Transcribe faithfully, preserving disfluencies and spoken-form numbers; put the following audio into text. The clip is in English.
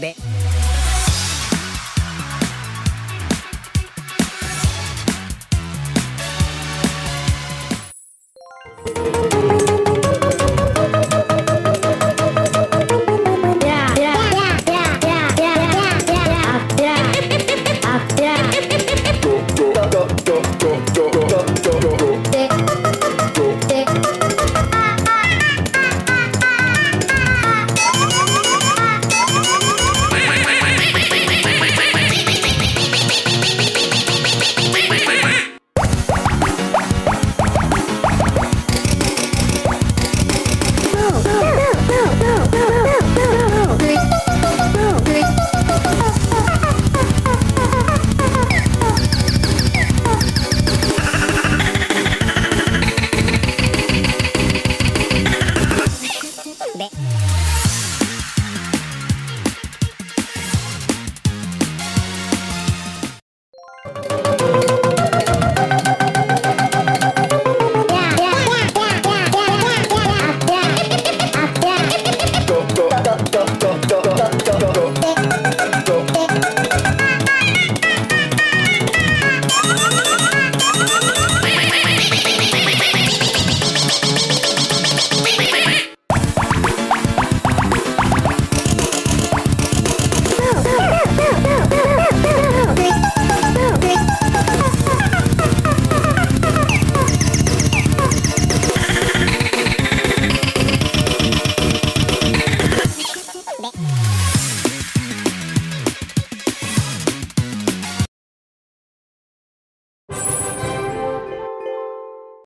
Beh.